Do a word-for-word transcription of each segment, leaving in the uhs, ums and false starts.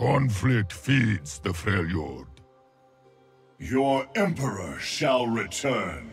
Conflict feeds the Freljord. Your Emperor shall return.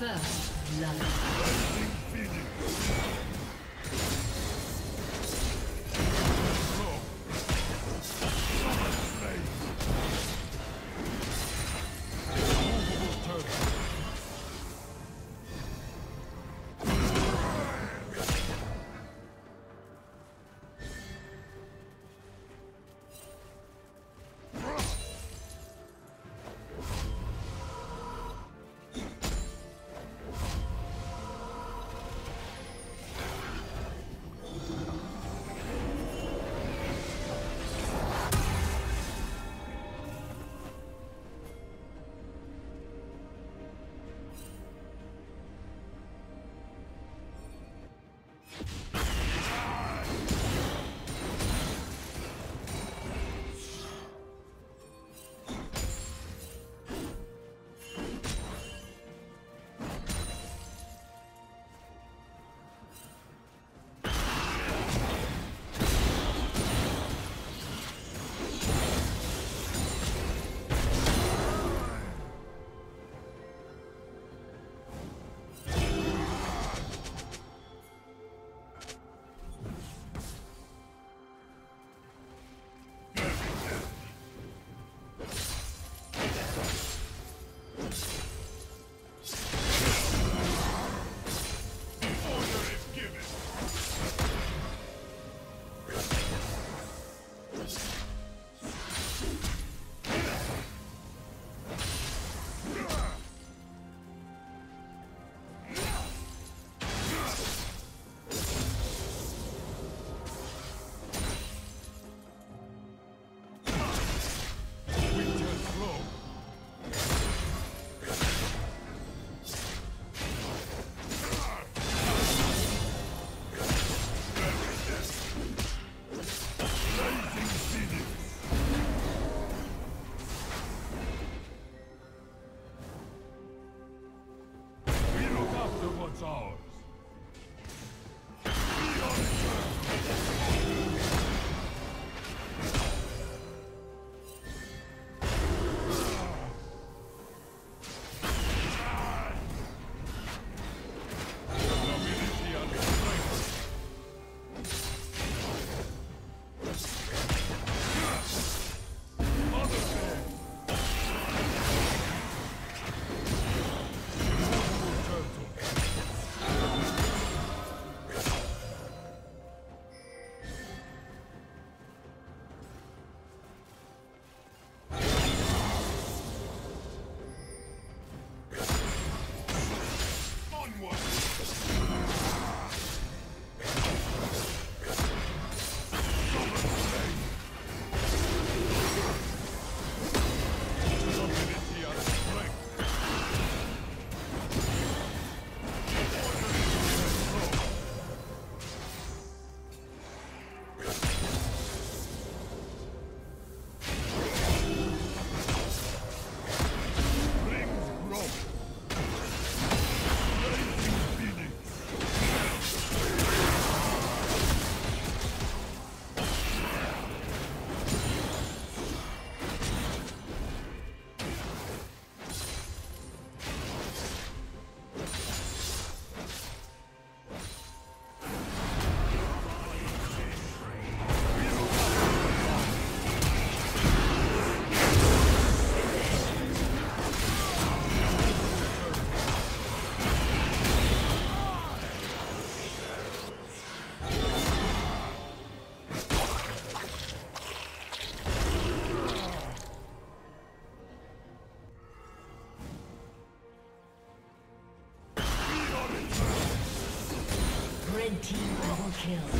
First love. Red team double kill.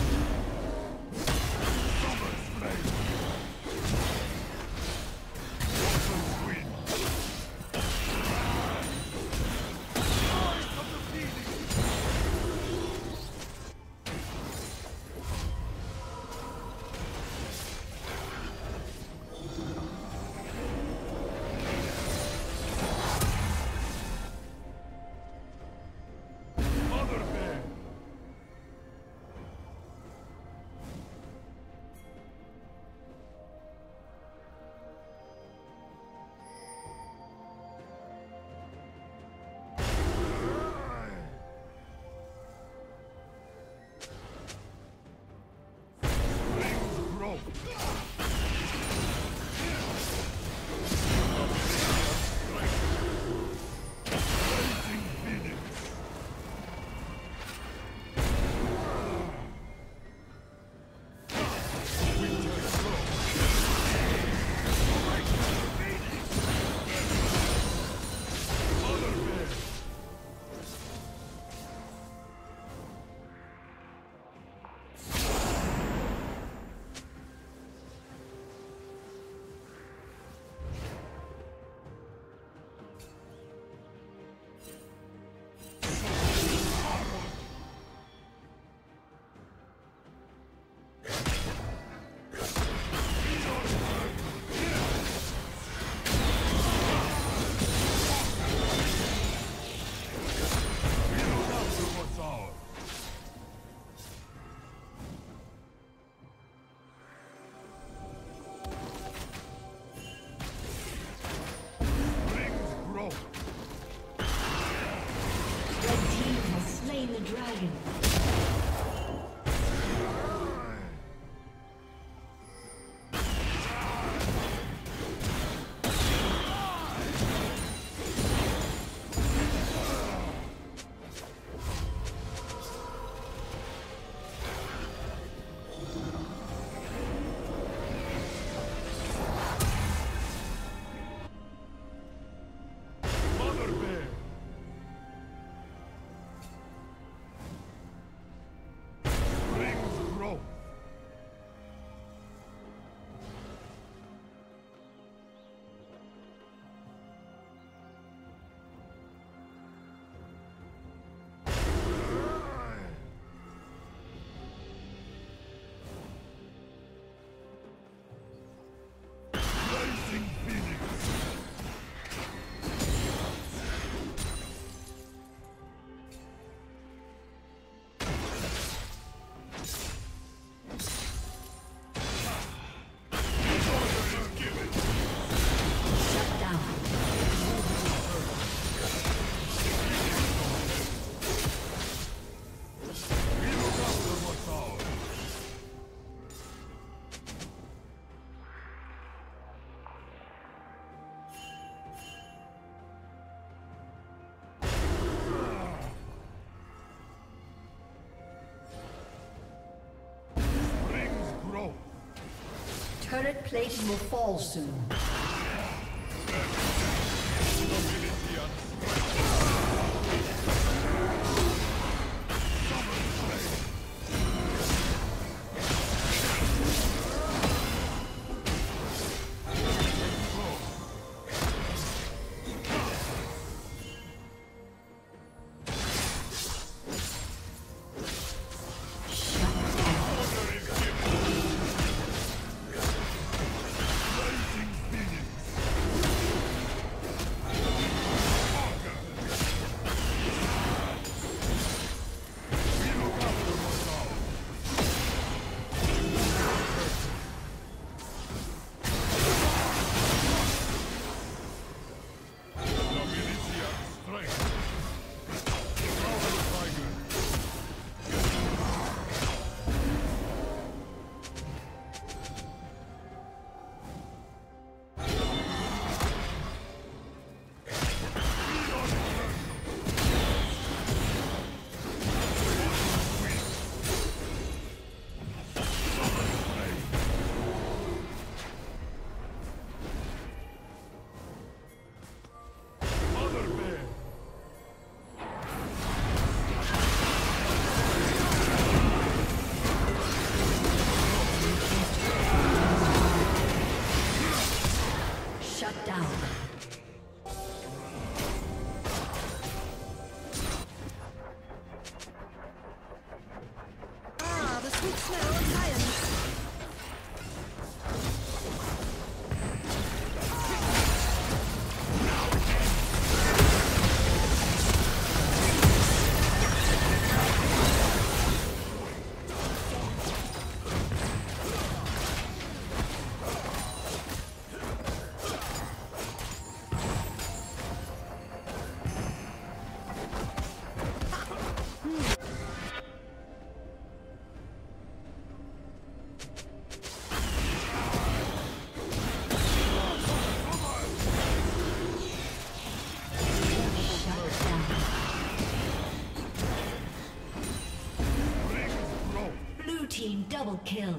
Turret plating will fall soon. Thank you. team double kill.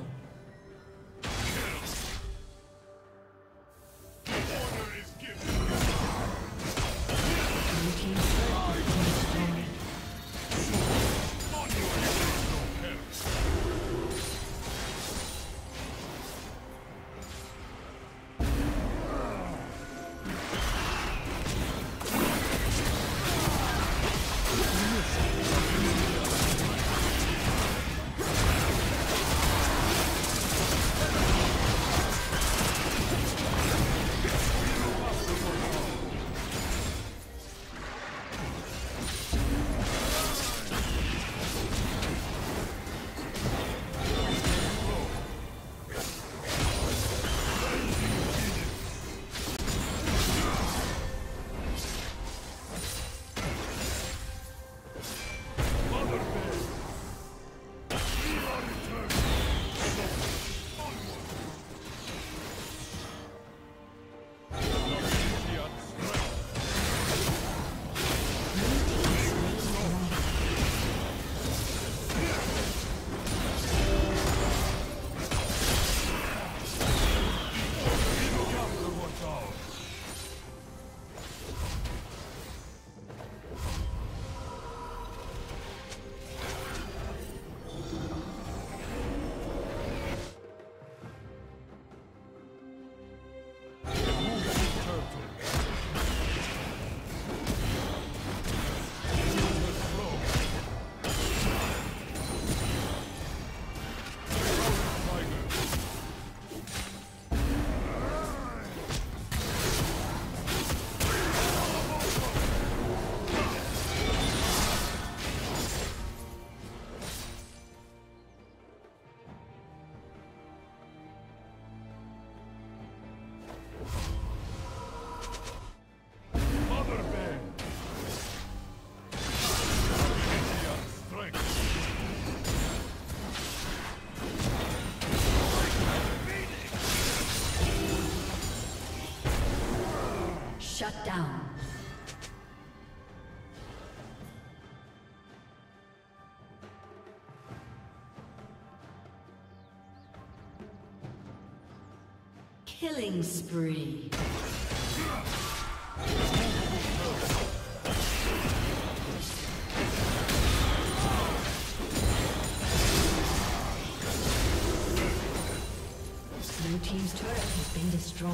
Shut down. Killing spree. Blue team's turret has been destroyed.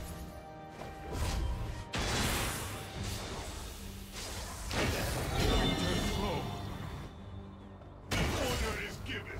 Order is given.